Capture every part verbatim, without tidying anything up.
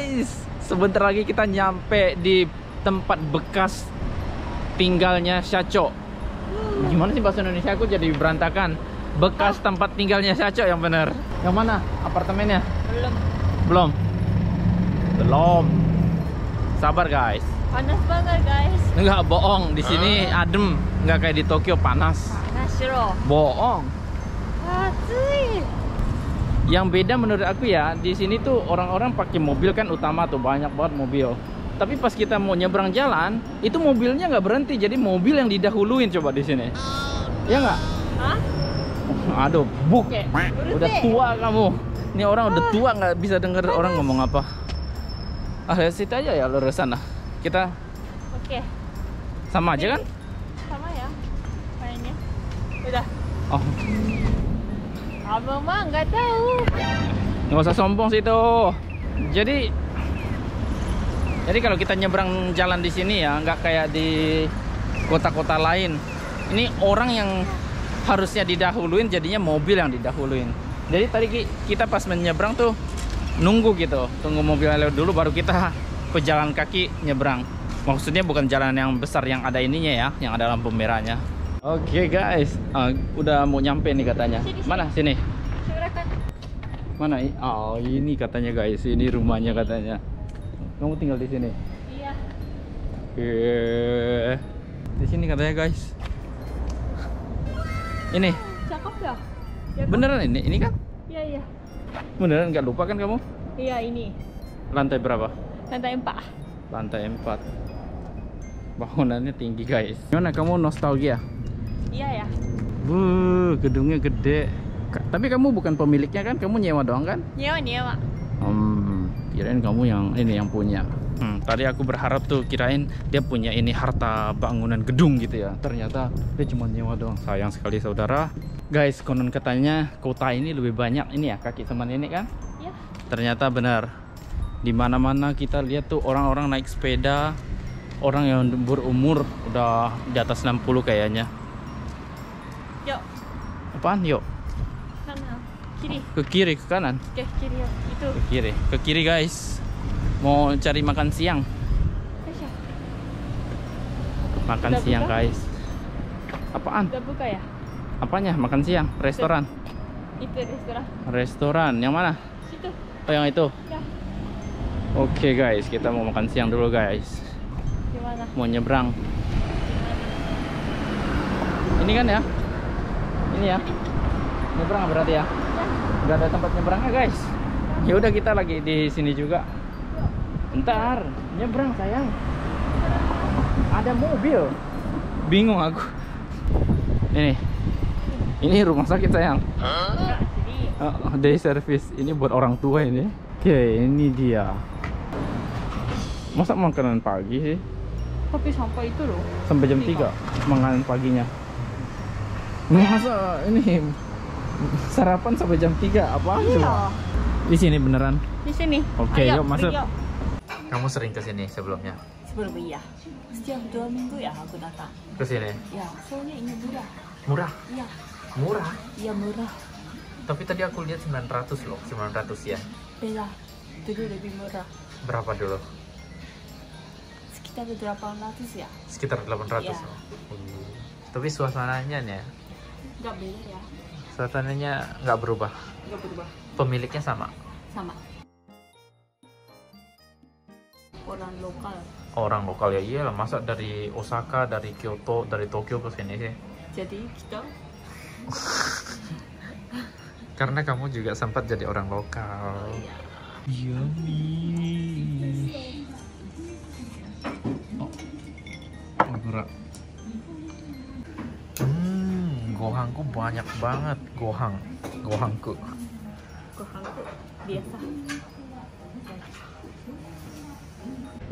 guys, sebentar lagi kita nyampe di tempat bekas tinggalnya Shacho. Gimana sih bahasa Indonesia aku jadi berantakan? Bekas ah. tempat tinggalnya Shacho yang bener. Yang mana apartemennya? Belum. Belum. Belum. Sabar guys. Panas banget guys. Enggak bohong, di sini ah. adem, enggak kayak di Tokyo panas. Panas loh. Bohong. Atsui. Yang beda menurut aku ya, di sini tuh orang-orang pakai mobil kan utama tuh banyak banget mobil. Tapi pas kita mau nyebrang jalan, itu mobilnya nggak berhenti, jadi mobil yang didahuluin coba di sini. Ya nggak? Hah? Aduh, buk. Udah tua kamu. Ini orang udah tua nggak bisa denger orang ngomong apa. Ah, lihat situ aja ya lurus sana. Kita. Oke. Sama aja kan? Sama ya. Kayaknya. Udah. Oh. Abang mah nggak tahu. Nggak usah sombong situ. Jadi, jadi kalau kita nyebrang jalan di sini ya, nggak kayak di kota-kota lain. Ini orang yang harusnya didahuluin, jadinya mobil yang didahuluin. Jadi tadi kita pas menyebrang tuh nunggu gitu, tunggu mobilnya lewat dulu, baru kita pejalan kaki nyebrang. Maksudnya bukan jalan yang besar yang ada ininya ya, yang ada lampu merahnya. Oke okay guys, uh, udah mau nyampe nih katanya. Sini, Mana sini? Silakan. Mana? Oh ini katanya guys, ini rumahnya katanya. Kamu tinggal di sini? Iya. Oke. Di sini katanya guys. Ini. Cakep ya? Beneran ini? Ini kan? Iya iya. Beneran nggak lupa kan kamu? Iya ini. Lantai berapa? Lantai empat. Lantai empat. Bangunannya tinggi guys. Gimana kamu nostalgia? Iya ya. Wuh, gedungnya gede. Tapi kamu bukan pemiliknya kan? Kamu nyewa doang kan? Nyewa, nyewa. Hmm, kirain kamu yang ini yang punya. Hmm, tadi aku berharap tuh kirain dia punya ini harta bangunan gedung gitu ya. Ternyata dia cuma nyewa doang. Sayang sekali saudara. Guys, konon katanya kota ini lebih banyak ini ya kaki sama nenek kan? Iya. Ternyata benar. Di mana-mana kita lihat tuh orang-orang naik sepeda, orang yang berumur udah di atas enam puluh kayaknya. Yuk. Apaan yuk? Kanan, kiri. Ke kiri, ke kanan. Ke kiri, itu. Ke kiri, ke kiri guys. Mau cari makan siang. Makan udah siang buka? Guys. Apaan? Udah buka ya? Apanya? Makan siang, restoran. Itu, itu restoran. Restoran, yang mana? Situ. Oh yang itu. Ya. Oke okay, guys, kita mau makan siang dulu guys. Gimana? Mau nyebrang. Gimana? Ini kan ya? Ini ya nyebrang berarti ya, nggak ada tempat nyebrangnya guys. Ya udah kita lagi di sini juga. Bentar nyebrang sayang. Ada mobil. Bingung aku. Ini ini rumah sakit sayang. Oh, day service ini buat orang tua ini. Oke ini dia. Masa makanan pagi sih? Tapi sampai itu loh. Sampai jam tiga makanan paginya. Masa ini sarapan sampai jam tiga apa? Iya. Di sini beneran? Di sini. Oke, okay, yuk masuk. Yuk. Kamu sering ke sini sebelumnya? Sebelumnya iya. Setiap dua minggu ya aku datang. Ke sini? Ya, soalnya ini murah. Murah? Iya. Murah? Iya, murah. Tapi tadi aku lihat sembilan ratus loh, sembilan ratus ya. Beda. Dulu lebih murah. Berapa dulu? Sekitar delapan ratus ya. Sekitar delapan ratus. Iya. Hmm. Tapi suasananya nih nggak beda ya. Suasananya nggak berubah. Nggak berubah. Pemiliknya sama. Sama. Orang lokal. Orang lokal ya iyalah, masa dari Osaka, dari Kyoto, dari Tokyo ke sini sih. Jadi kita. Karena kamu juga sempat jadi orang lokal. Oh, iya. Yummy. Oh. Oh berat. Gohangku banyak banget. Gohang, gohangku. Gohangku biasa.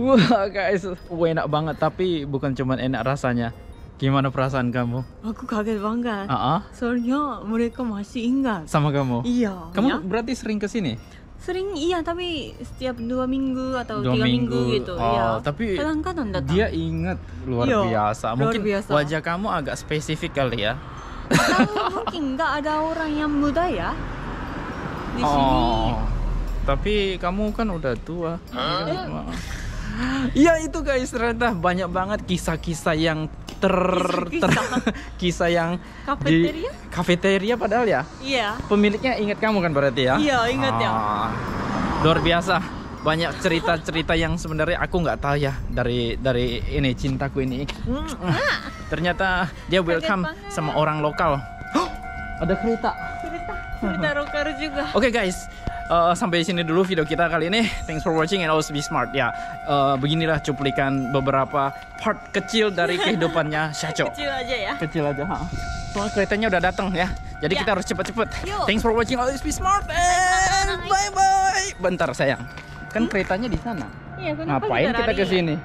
Wah guys, enak banget. Tapi bukan cuma enak rasanya. Gimana perasaan kamu? Aku kaget banget. Uh-uh. Soalnya mereka masih ingat sama kamu. Iya. Kamu ya? Berarti sering kesini? Sering iya, tapi setiap dua minggu atau dua tiga minggu, minggu gitu. Oh, ya. Tapi kadang-kadang datang. Dia ingat luar Yo, biasa. Mungkin luar biasa. Wajah kamu agak spesifik kali ya. Atau mungkin nggak ada orang yang muda ya di oh. sini Tapi kamu kan udah tua. Iya itu guys, ternyata banyak banget kisah-kisah yang ter, ter kisah yang kafeteria? Di kafeteria padahal ya. Iya. Pemiliknya ingat kamu kan berarti ya? Iya ingat ah, ya. Luar biasa, banyak cerita-cerita yang sebenarnya aku nggak tahu ya dari dari ini cintaku ini. Ah. Ternyata dia welcome sama orang lokal. Oh, ada kereta. Kereta, kereta rocker juga. Oke okay, guys. Uh, sampai sini dulu video kita kali ini. Thanks for watching and always be smart ya. Yeah. Uh, beginilah cuplikan beberapa part kecil dari kehidupannya Shacho. Kecil aja ya. Kecil aja. Ha. Soalnya keretanya udah datang ya. Jadi yeah, kita harus cepat-cepat. Thanks for watching, always be smart and bye bye. Bentar sayang. Kan hmm? Keretanya di sana. Iya, ngapain kita ke sini?